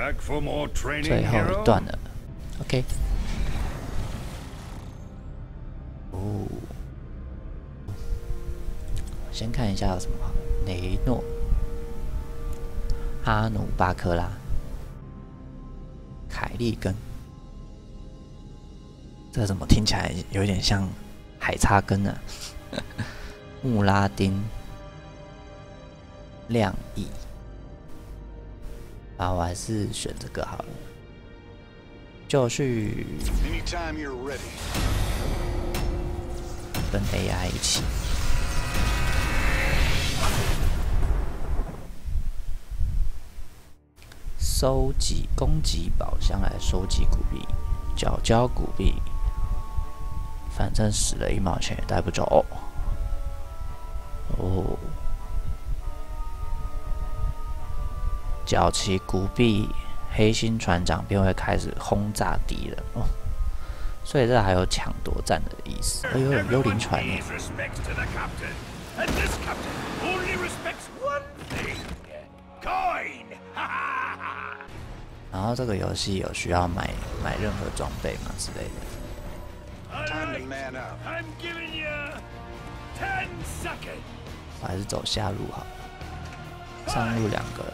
Back for more training, 最后一段了 ，OK。哦，先看一下有什么好，雷诺、哈努巴克拉、凯利根，这怎么听起来有点像海叉根呢、啊？穆拉丁、亮翼。 啊，我还是选这个好了。就去跟 AI 一起。收集攻击宝箱来收集古币，角胶古币，反正死了1毛钱也带不走。哦。 角旗古币，黑心船长便会开始轰炸敌人哦，所以这还有抢夺战的意思。哎呦，幽灵船耶！然后这个游戏有需要买任何装备吗之类的？我还是走下路好了，上路2个。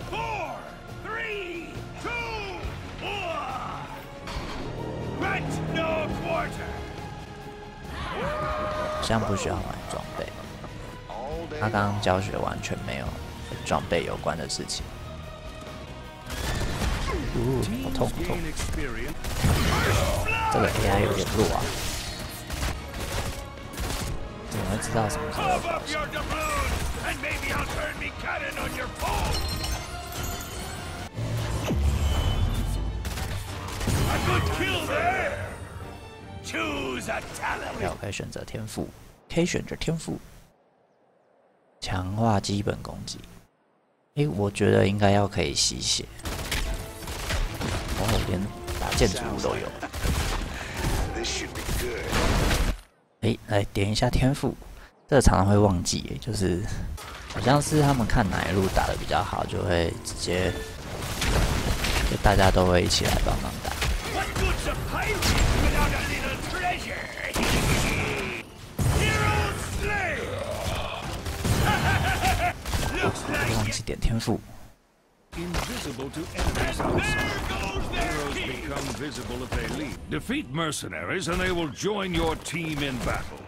好像不需要买装备。他刚刚教学完全没有跟装备有关的事情。呜，好痛好痛！这个 AI 有点弱啊，怎么会知道什么时候发生？可以选择天赋，可以选择天赋，强化基本攻击。诶，我觉得应该要可以吸血。哦，连打建筑物都有。诶，来点一下天赋，这个常常会忘记，就是好像是他们看哪一路打得比较好，就会直接。 就大家都会一起来帮忙打。忘记点天赋。Defeat mercenaries and they will join your team in battle.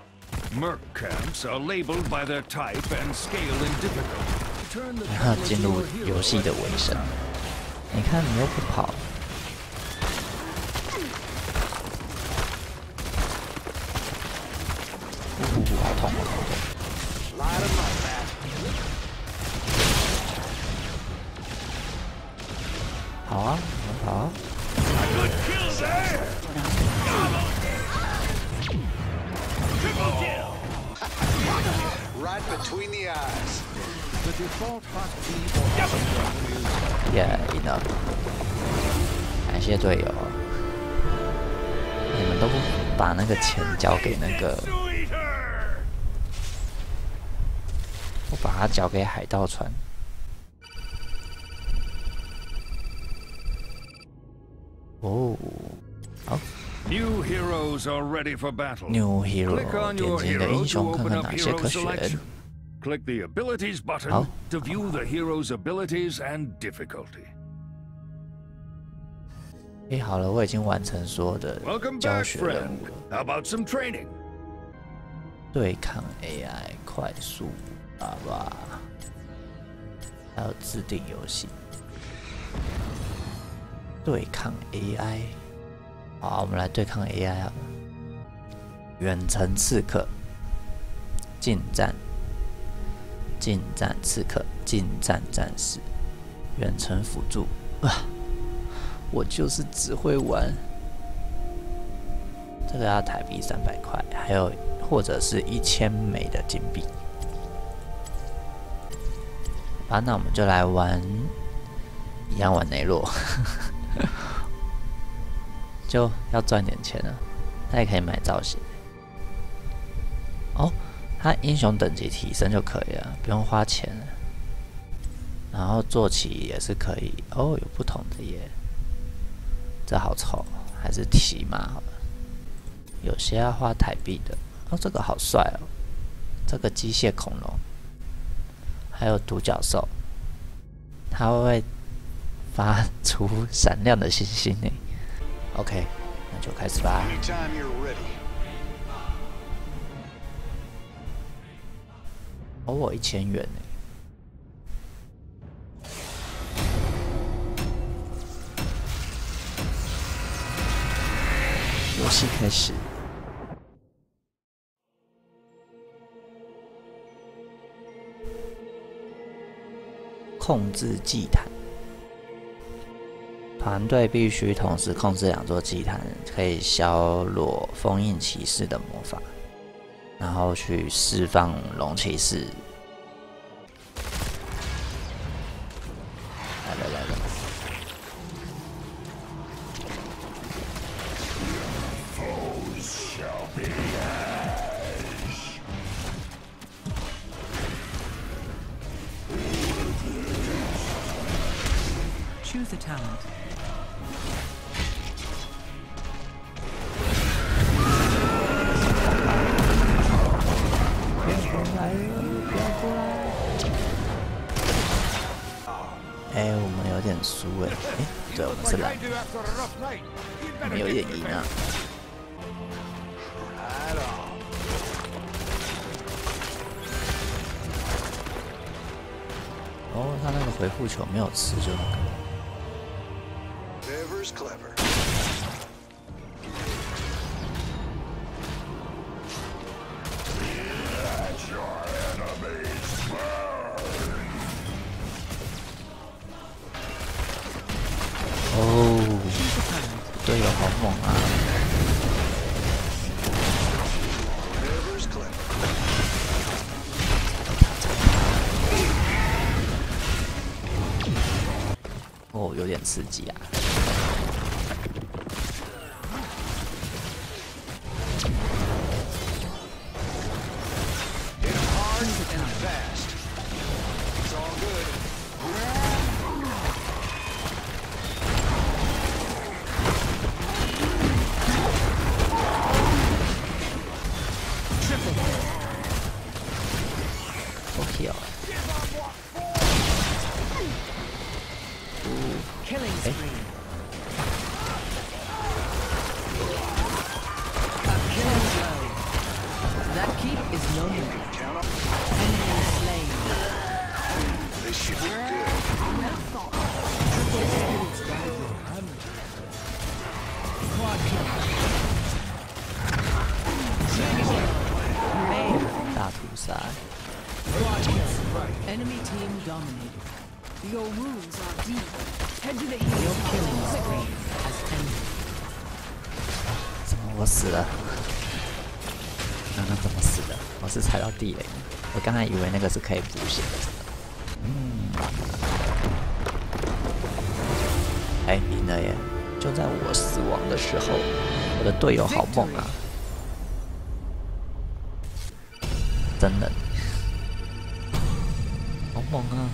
Merc camps are labeled by their type and scale in difficulty. 然后进入游戏的尾声。 你看，你又不跑，好痛啊！好啊，好啊！Yeah, enough. 感谢队友，你们都不把那个钱交给那个，我把它交给海盗船。哦，好。 New heroes are ready for battle. New hero. Click on your hero to open up hero selection. Click the abilities button to view the hero's abilities and difficulty. 哎，好了，我已经完成所有的教学任务了。How about some training? 对抗 AI 快速打吧，还有自定游戏。对抗 AI。 好，我们来对抗 AI 啊！远程刺客，近战刺客，近战战士，远程辅助啊！我就是只会玩这个，要台币300块，还有或者是1000枚的金币。好，那我们就来玩，一样玩雷洛。就要赚点钱了，他也可以买造型。哦，他英雄等级提升就可以了，不用花钱了。然后坐骑也是可以，哦，有不同的耶。这好丑，还是骑马好了。有些要花台币的。哦，这个好帅哦，这个机械恐龙，还有独角兽，它会发出闪亮的星星呢。OK， 那就开始吧。 哦，我1000元呢！游戏开始。控制祭坛，团队必须同时控制2座祭坛，可以削弱封印骑士的魔法。 然后去释放龙骑士。来了！Choose a talent. 输哎，对，我们是蓝，我们有点赢啊。哦，他那个回复球没有吃就那个。队友好猛啊！哦，有点刺激啊！Enemy team dominated. Your wounds are deep. Head to the heal. Your killing spree has ended. 怎么我死了？怎么死的？我是踩到地雷。我刚才以为那个是可以补血的。哎，赢了耶！就在我死亡的时候，我的队友好猛啊！真的。 好猛啊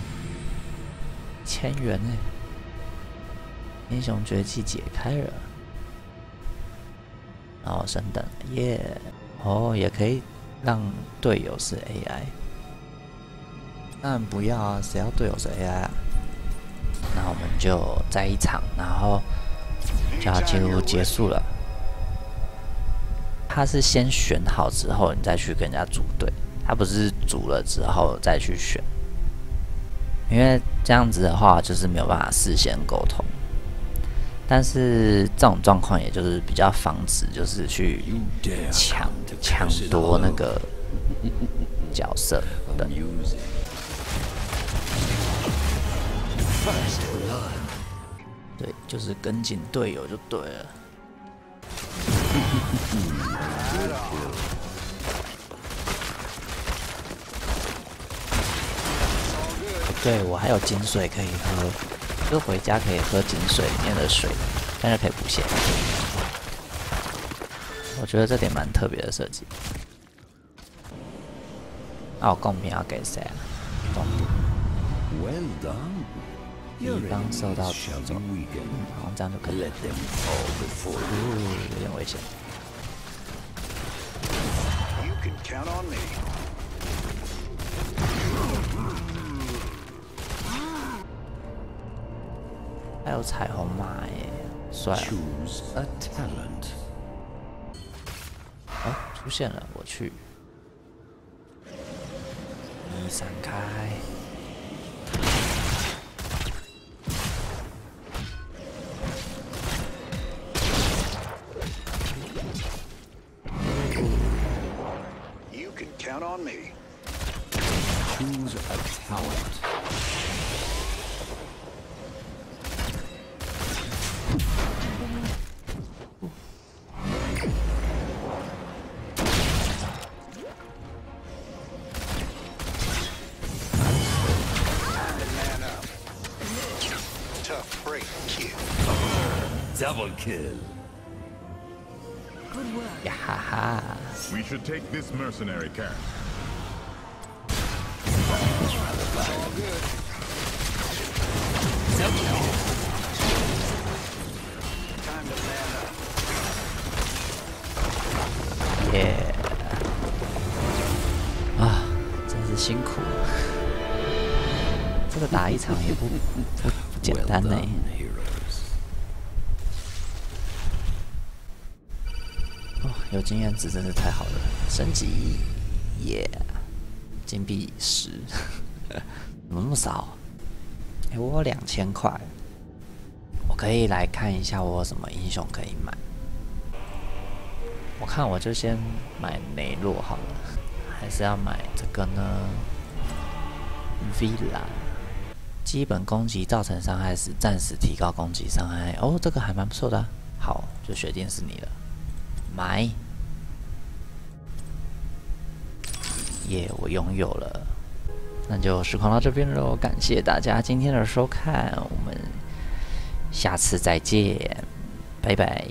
！1000元呢！英雄绝技解开了，然后升等，耶！哦，也可以让队友是 AI， 当然不要啊，谁要队友是 AI 啊？那我们就再一场，然后就要进入结束了。他是先选好之后，你再去跟人家组队，他不是组了之后再去选。 因为这样子的话，就是没有办法事先沟通。但是这种状况，也就是比较防止，就是去抢夺那个角色的。对，就是跟紧队友就对了。对，我还有井水可以喝，就回家可以喝井水里面的水，但是可以补血。我觉得这点蛮特别的设计。啊，我贡品要给谁啊？贡品。Well done. 敌方受到诅咒。好，这样就可以了。有点危险。还有彩虹马耶，帅！啊，出现了，我去。 你闪开！Double kill. Good work. Yeah, ha, ha. We should take this mercenary camp. Double kill. Time to man up. Yeah. 啊，真是辛苦。这个打一场也不简单呢。 有经验值真是太好了，升级，耶、yeah ！金币10，怎么那么少？哎、欸，我有2000块，我可以来看一下我有什么英雄可以买。我看我就先买梅洛好了，还是要买这个呢 ？Villa， 基本攻击造成伤害时暂时提高攻击伤害。哦，这个还蛮不错的、啊。好，就决定是你了，买。 耶， 我拥有了，那就实况到这边喽，感谢大家今天的收看，我们下次再见，拜拜。